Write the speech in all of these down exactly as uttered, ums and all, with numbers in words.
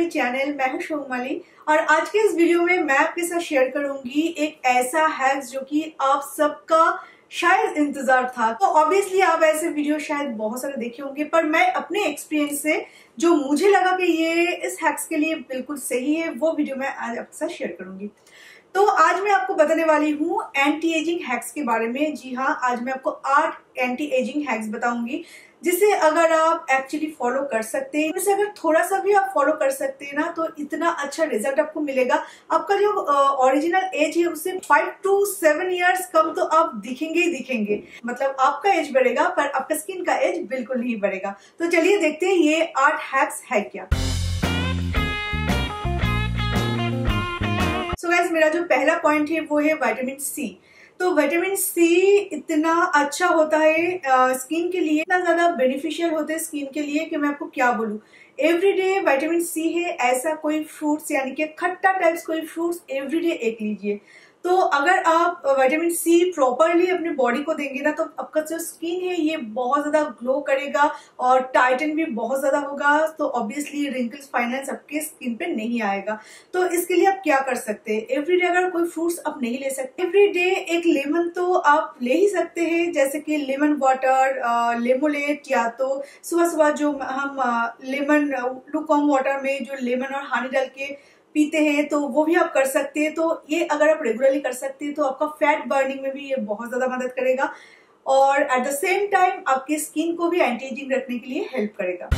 My channel, मैं हूं शोहुमाली और आज के इस वीडियो में मैं आपके साथ शेयर करूंगी एक ऐसा हैक जो कि आप सबका शायद इंतजार था। तो ऑब्वियसली आप ऐसे वीडियो शायद बहुत सारे देखे होंगे, पर मैं अपने एक्सपीरियंस से जो मुझे लगा कि ये इस हैक्स के लिए बिल्कुल सही है वो वीडियो मैं आज आपके साथ शेयर करूंगी। तो आज मैं आपको बताने वाली हूँ एंटी एजिंग हैक्स के बारे में। जी हाँ, आज मैं आपको आठ एंटी एजिंग हैक्स बताऊंगी जिसे अगर आप एक्चुअली फॉलो कर सकते हैं, जिसे अगर थोड़ा सा भी आप फॉलो कर सकते हैं ना तो इतना अच्छा रिजल्ट आपको मिलेगा। आपका जो ओरिजिनल एज है उससे फाइव टू सेवन इयर्स कम तो आप दिखेंगे ही दिखेंगे, मतलब आपका एज बढ़ेगा पर आपका स्किन का एज बिल्कुल नहीं बढ़ेगा। तो चलिए देखते हैं ये आठ हैक्स है क्या। सो so गाइस, मेरा जो पहला पॉइंट है वो है विटामिन सी। तो विटामिन सी इतना अच्छा होता है स्किन के लिए, इतना ज्यादा बेनिफिशियल होता है स्किन के लिए कि मैं आपको क्या बोलूं। एवरीडे विटामिन सी है ऐसा कोई फ्रूट्स, यानी कि खट्टा टाइप्स कोई फ्रूट्स एवरीडे एक लीजिए। तो अगर आप विटामिन सी प्रॉपरली अपने बॉडी को देंगे ना तो आपका जो स्किन है ये बहुत ज़्यादा ग्लो करेगा और टाइटन भी बहुत ज़्यादा होगा। तो ऑब्वियसली रिंकल्स फाइनेंस आपके स्किन पे नहीं आएगा। तो इसके लिए आप क्या कर सकते हैं, एवरीडे अगर कोई फ्रूट्स आप नहीं ले सकते, एवरीडे एक लेमन तो आप ले ही सकते हैं, जैसे कि लेमन वाटर, लेमोलेट, या तो सुबह सुबह जो हम लेमन लूकवार्म वाटर में जो लेमन और हनी डाल के पीते हैं तो वो भी आप कर सकते हैं। तो ये अगर आप रेगुलरली कर सकते हैं तो आपका फैट बर्निंग में भी ये बहुत ज़्यादा मदद करेगा और एट द सेम टाइम आपकी स्किन को भी एंटी एजिंग रखने के लिए हेल्प करेगा।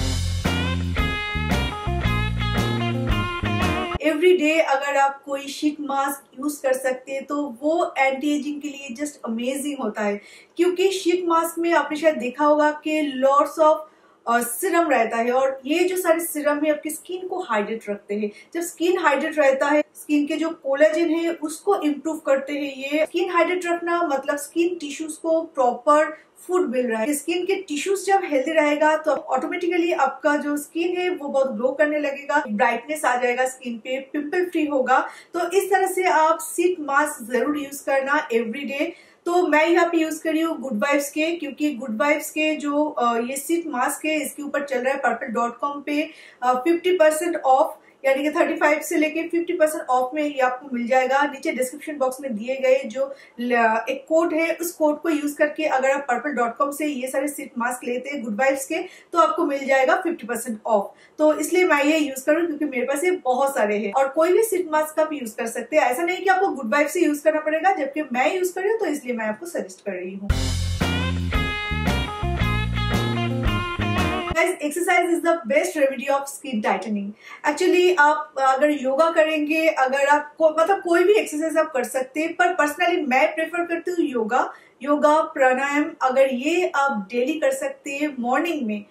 एवरी डे अगर आप कोई शीट मास्क यूज कर सकते हैं तो वो एंटी एजिंग के लिए जस्ट अमेजिंग होता है, क्योंकि शीट मास्क में आपने शायद देखा होगा कि लॉट्स ऑफ और सिरम रहता है और ये जो सारे सिरम है आपकी स्किन को हाइड्रेट रखते हैं। जब स्किन हाइड्रेट रहता है, स्किन के जो कोलेजन है उसको इम्प्रूव करते हैं ये। स्किन हाइड्रेट रखना मतलब स्किन टिश्यूज को प्रॉपर फूड मिल रहा है। स्किन के टिश्यूज जब हेल्दी रहेगा तो ऑटोमेटिकली आपका जो स्किन है वो बहुत ग्लो करने लगेगा, ब्राइटनेस आ जाएगा स्किन पे, पिंपल फ्री होगा। तो इस तरह से आप शीट मास्क जरूर यूज करना एवरीडे। तो मैं यहाँ पे यूज कर रही हूँ गुड वाइब्स के, क्योंकि गुड वाइब्स के जो ये शीट मास्क है इसके ऊपर चल रहा है पर्पल डॉट कॉम पे फिफ्टी परसेंट ऑफ, यानी कि पैंतीस से लेके फिफ्टी परसेंट ऑफ में ये आपको मिल जाएगा। नीचे डिस्क्रिप्शन बॉक्स में दिए गए जो एक कोड है उस कोड को यूज करके अगर आप पर्पल डॉट कॉम से ये सारे शीट मास्क लेते हैं गुड वाइब्स के तो आपको मिल जाएगा फिफ्टी परसेंट ऑफ। तो इसलिए मैं ये यूज करूँ क्योंकि मेरे पास ये बहुत सारे हैं और कोई भी शीट मास्क आप यूज कर सकते हैं। ऐसा नहीं कि आपको गुड वाइब्स से यूज करना पड़ेगा, जबकि मैं यूज कर रही हूँ तो इसलिए मैं आपको सजेस्ट कर रही हूँ। Exercise is the best remedy of skin tightening. Actually आप अगर योगा करेंगे, अगर आप को, मतलब कोई भी एक्सरसाइज आप कर सकते हैं, पर पर्सनली मैं प्रेफर करती हूँ योगा। योगा, प्राणायाम अगर ये आप डेली कर सकते हैं मॉर्निंग में,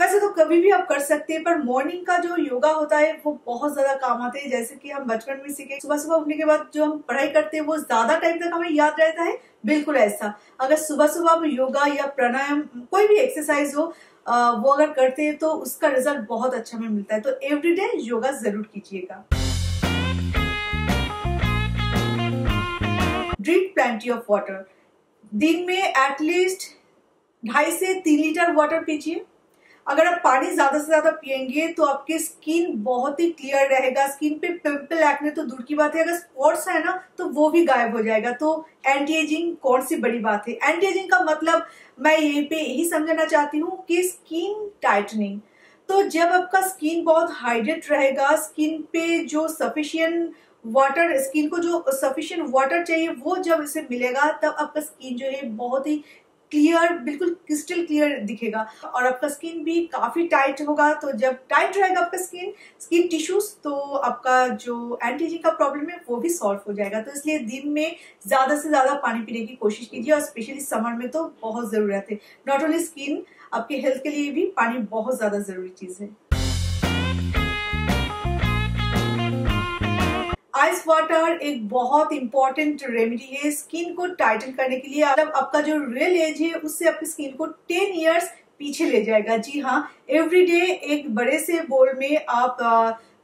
वैसे तो कभी भी आप कर सकते हैं पर मॉर्निंग का जो योगा होता है वो बहुत ज्यादा काम आते हैं। जैसे कि हम बचपन में सीखे सुबह सुबह उठने के बाद जो हम पढ़ाई करते हैं वो ज्यादा टाइम तक हमें याद रहता है, बिल्कुल ऐसा अगर सुबह सुबह आप योगा या प्राणायाम कोई भी एक्सरसाइज हो आ, वो अगर करते हैं तो उसका रिजल्ट बहुत अच्छा हमें मिलता है। तो एवरीडे योगा जरूर कीजिएगा। ड्रिंक प्लेंटी ऑफ वाटर, दिन में एटलीस्ट ढाई से तीन लीटर वाटर पीजिए। अगर आप पानी ज्यादा से ज्यादा पियेंगे तो आपकी स्किन बहुत ही क्लियर रहेगा, स्किन पे पिंपल एक्ने तो दूर की बात है, अगर स्पॉट्स है ना तो वो भी गायब हो जाएगा। तो एंटी एजिंग कौन सी बड़ी बात है। एंटी एजिंग का मतलब मैं यहीं पे यही समझाना चाहती हूँ कि स्किन टाइटनिंग। तो जब आपका स्किन बहुत हाइड्रेट रहेगा, स्किन पे जो सफिशियंट वाटर, स्किन को जो सफिशियंट वाटर चाहिए वो जब इसे मिलेगा तब आपका स्किन जो है बहुत ही क्लियर, बिल्कुल क्रिस्टल क्लियर दिखेगा और आपका स्किन भी काफी टाइट होगा। तो जब टाइट रहेगा आपका स्किन स्किन टिश्यूज तो आपका जो एंटी एजिंग का प्रॉब्लम है वो भी सॉल्व हो जाएगा। तो इसलिए दिन में ज्यादा से ज्यादा पानी पीने की कोशिश कीजिए और स्पेशली समर में तो बहुत जरूरत है। नॉट ओनली स्किन, आपके हेल्थ के लिए भी पानी बहुत ज्यादा जरूरी चीज है। आइस वाटर एक बहुत इंपॉर्टेंट रेमेडी है स्किन को टाइटन करने के लिए। मतलब आपका जो रियल एज है उससे आपकी स्किन को टेन इयर्स पीछे ले जाएगा। जी हाँ, एवरीडे एक बड़े से बोल में आप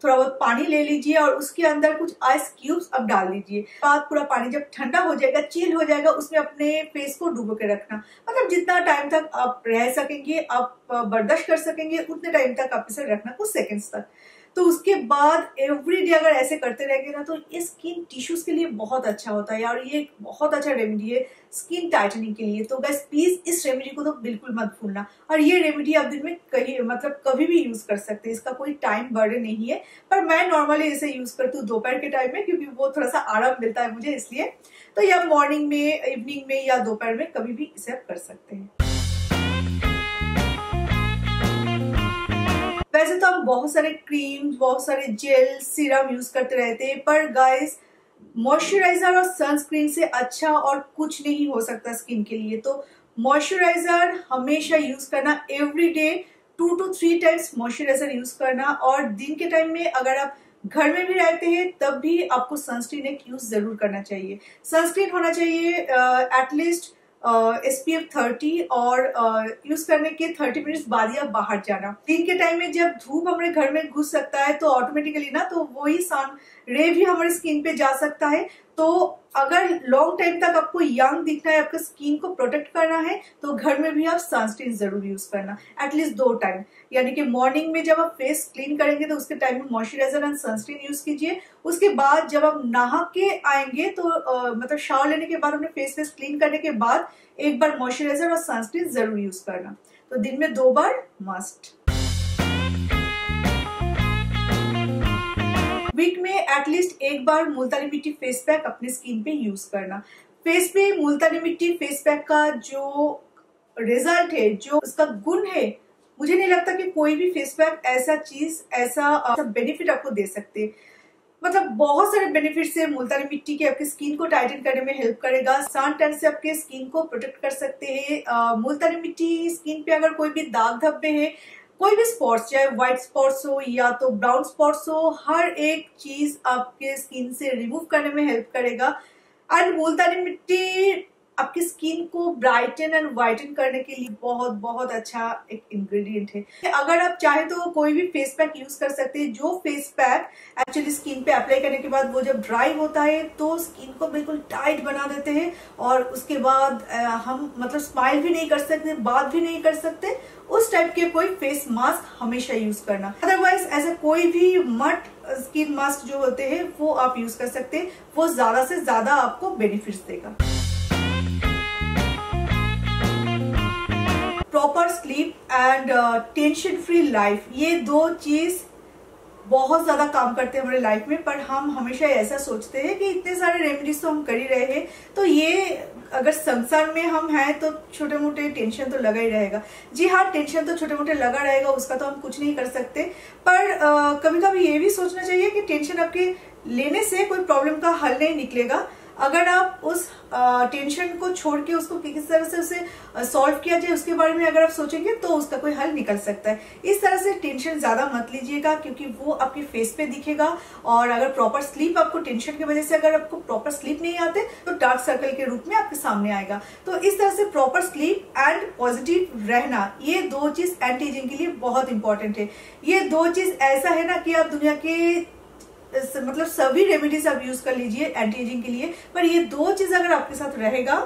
थोड़ा बहुत पानी ले लीजिए और उसके अंदर कुछ आइस क्यूब्स आप डाल दीजिए। बाद पूरा पानी जब ठंडा हो जाएगा, चिल हो जाएगा, उसमें अपने फेस को डुबो के रखना। मतलब जितना टाइम तक आप रह सकेंगे, आप बर्दाश्त कर सकेंगे उतने टाइम तक आप इसे रखना, कुछ सेकेंड्स तक। तो उसके बाद एवरीडे अगर ऐसे करते रहेंगे ना तो ये स्किन टिश्यूज के लिए बहुत अच्छा होता है और ये एक बहुत अच्छा रेमेडी है स्किन टाइटनिंग के लिए। तो गाइस प्लीज इस रेमेडी को तो बिल्कुल मत भूलना। और ये रेमेडी आप दिन में कहीं मतलब कभी भी यूज कर सकते हैं, इसका कोई टाइम बर्डन नहीं है। पर मैं नॉर्मली इसे यूज करती हूँ दोपहर के टाइम में, क्योंकि वो थोड़ा सा आराम मिलता है मुझे इसलिए। तो ये आप मॉर्निंग में, इवनिंग में या दोपहर में कभी भी इसे आप कर सकते हैं। वैसे तो हम बहुत सारे क्रीम्स, बहुत सारे जेल, सीरम यूज करते रहते हैं, पर गाइस मॉइस्चराइजर और सनस्क्रीन से अच्छा और कुछ नहीं हो सकता स्किन के लिए। तो मॉइस्चराइजर हमेशा यूज करना, everyday two to three times moisturiser use करना। और दिन के टाइम में अगर आप घर में भी रहते हैं तब भी आपको सनस्क्रीन एक यूज जरूर करना चाहिए। सनस्क्रीन होना चाहिए at least S P F thirty और यूज uh, करने के थर्टी मिनट्स बाद ही आप बाहर जाना। दिन के टाइम में जब धूप हमारे घर में घुस सकता है तो ऑटोमेटिकली ना तो वही सन रे भी हमारे स्किन पे जा सकता है। तो अगर लॉन्ग टाइम तक आपको यंग दिखना है, आपका स्किन को प्रोटेक्ट करना है, तो घर में भी आप सनस्क्रीन जरूर यूज करना एटलीस्ट दो टाइम। यानी कि मॉर्निंग में जब आप फेस क्लीन करेंगे तो उसके टाइम में मॉइस्चराइजर एंड सनस्क्रीन यूज कीजिए। उसके बाद जब आप नहा के आएंगे तो आ, मतलब शावर लेने के बाद, अपने फेस फेस क्लीन करने के बाद एक बार मॉइस्चराइजर और सनस्क्रीन जरूर यूज करना। तो दिन में दो बार मस्ट। वीक में एटलीस्ट एक बार मुल्तानी मिट्टी फेस पैक अपने स्किन पे यूज करना। फेस पे मुल्तानी मिट्टी फेस पैक का जो रिजल्ट है, जो उसका गुण है, मुझे नहीं लगता कि कोई भी फेस पैक ऐसा चीज ऐसा बेनिफिट आपको दे सकते। मतलब बहुत सारे बेनिफिट्स है मुल्तानी मिट्टी के, आपके स्किन को टाइटन करने में हेल्प करेगा, सन टैन से आपके स्किन को प्रोटेक्ट कर सकते हैं। मुल्तानी मिट्टी स्किन पे अगर कोई भी दाग धब्बे है, कोई भी स्पॉट्स, चाहे व्हाइट स्पॉट्स हो या तो ब्राउन स्पॉट्स हो, हर एक चीज आपके स्किन से रिमूव करने में हेल्प करेगा। एंड मुल्तानी मिट्टी आपकी स्किन को ब्राइटन एंड वाइटन करने के लिए बहुत बहुत अच्छा एक इंग्रेडिएंट है। अगर आप चाहे तो कोई भी फेस पैक यूज कर सकते हैं, जो फेस पैक एक्चुअली स्किन पे अप्लाई करने के बाद वो जब ड्राई होता है तो स्किन को बिल्कुल टाइट बना देते हैं और उसके बाद हम मतलब स्माइल भी नहीं कर सकते, बात भी नहीं कर सकते। उस टाइप के कोई फेस मास्क हमेशा यूज करना। अदरवाइज ऐसा कोई भी मट स्किन मास्क जो होते हैं वो आप यूज कर सकते हैं, वो ज्यादा से ज्यादा आपको बेनिफिट्स देगा। Proper sleep and tension free life, ये दो चीज बहुत ज्यादा काम करते हैं हमारे लाइफ में, पर हम हमेशा ऐसा सोचते हैं कि इतने सारे रेमेडीज तो हम कर ही रहे हैं। तो ये अगर संसार में हम हैं तो छोटे मोटे टेंशन तो लगा ही रहेगा। जी हाँ, टेंशन तो छोटे मोटे लगा रहेगा, उसका तो हम कुछ नहीं कर सकते। पर uh, कभी कभी ये भी सोचना चाहिए कि टेंशन आपके लेने से कोई प्रॉब्लम का हल नहीं निकलेगा। अगर आप उस टेंशन को छोड़ के उसको किस तरह से उसे सॉल्व किया जाए उसके बारे में अगर आप सोचेंगे तो उसका कोई हल निकल सकता है। इस तरह से टेंशन ज्यादा मत लीजिएगा, क्योंकि वो आपके फेस पे दिखेगा। और अगर प्रॉपर स्लीप, आपको टेंशन की वजह से अगर आपको प्रॉपर स्लीप नहीं आते तो डार्क सर्कल के रूप में आपके सामने आएगा। तो इस तरह से प्रॉपर स्लीप एंड पॉजिटिव रहना, ये दो चीज एंटी एजिंग के लिए बहुत इंपॉर्टेंट है। ये दो चीज ऐसा है ना कि आप दुनिया के मतलब सभी रेमेडीज आप यूज कर लीजिए एंटी एजिंग के लिए, पर ये दो चीज अगर आपके साथ रहेगा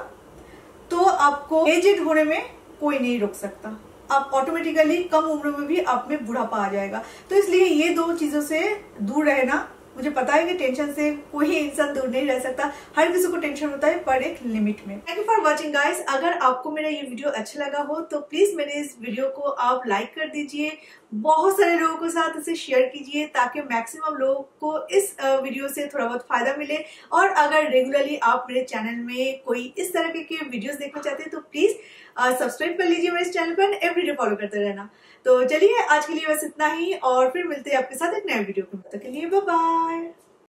तो आपको एजेड होने में कोई नहीं रोक सकता। आप ऑटोमेटिकली कम उम्र में भी आप में बुढ़ापा आ जाएगा। तो इसलिए ये दो चीजों से दूर रहना। मुझे पता है कि टेंशन से कोई इंसान दूर नहीं रह सकता, हर किसी को टेंशन होता है पर एक लिमिट में। Thank you for watching guys. अगर आपको मेरा ये वीडियो अच्छा लगा हो तो प्लीज मेरे इस वीडियो को आप लाइक कर दीजिए, बहुत सारे लोगों के साथ इसे शेयर कीजिए ताकि मैक्सिमम लोगों को इस वीडियो से थोड़ा बहुत फायदा मिले। और अगर रेगुलरली आप मेरे चैनल में कोई इस तरह के, के वीडियोस देखना चाहते हैं तो प्लीज सब्सक्राइब कर लीजिए मेरे इस चैनल पर, एवरीडे फॉलो करते रहना। तो चलिए आज के लिए बस इतना ही और फिर मिलते हैं आपके साथ एक नए वीडियो में। तब तक के लिए बाय बाय।